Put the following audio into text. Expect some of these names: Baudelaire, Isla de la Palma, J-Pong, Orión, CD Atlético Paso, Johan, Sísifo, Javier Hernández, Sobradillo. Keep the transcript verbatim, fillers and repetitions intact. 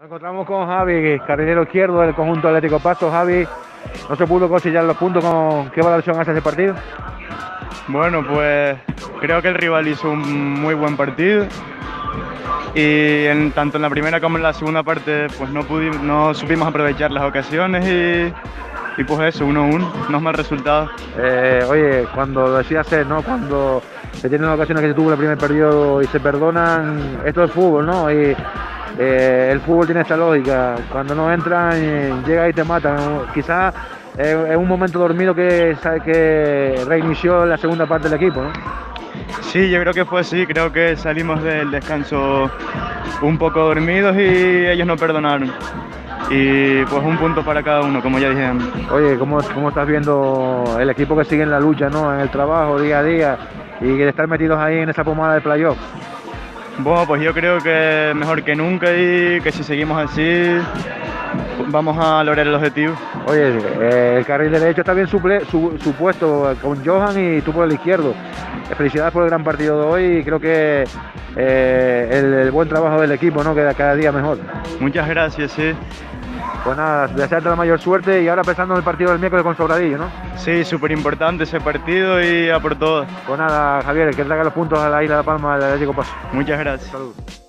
Nos encontramos con Javi, carrilero izquierdo del conjunto Atlético Paso. Javi, ¿no se pudo conciliar los puntos? ¿Con qué valoración hace ese partido? Bueno, pues creo que el rival hizo un muy buen partido y en, tanto en la primera como en la segunda parte pues no, pudimos, no supimos aprovechar las ocasiones y, y pues eso, uno a uno, no es mal resultado. Eh, oye, cuando decías, ¿no?, cuando se tienen ocasiones que se tuvo en el primer periodo y se perdonan, esto es fútbol, ¿no? Y, Eh, el fútbol tiene esta lógica, cuando no entran, eh, llega y te matan. Quizás es eh, un momento dormido que, que reinició la segunda parte del equipo, ¿no? Sí, yo creo que fue así, creo que salimos del descanso un poco dormidos y ellos no perdonaron. Y pues un punto para cada uno, como ya dije antes. Oye, ¿cómo, cómo estás viendo el equipo que sigue en la lucha, ¿no?, en el trabajo día a día y de estar metidos ahí en esa pomada de playoff? Bueno, pues yo creo que mejor que nunca y que si seguimos así vamos a lograr el objetivo. Oye, eh, el carril derecho está bien suple, su, su puesto con Johan y tú por el izquierdo. Felicidades por el gran partido de hoy y creo que eh, el, el buen trabajo del equipo, ¿no?, queda cada día mejor. Muchas gracias, sí. Pues nada, desearte la mayor suerte y ahora pensando en el partido del miércoles con Sobradillo, ¿no? Sí, súper importante ese partido y a por todo. Pues nada, Javier, que traiga los puntos a la Isla de la Palma del Atlético Paso. Muchas gracias. Saludos.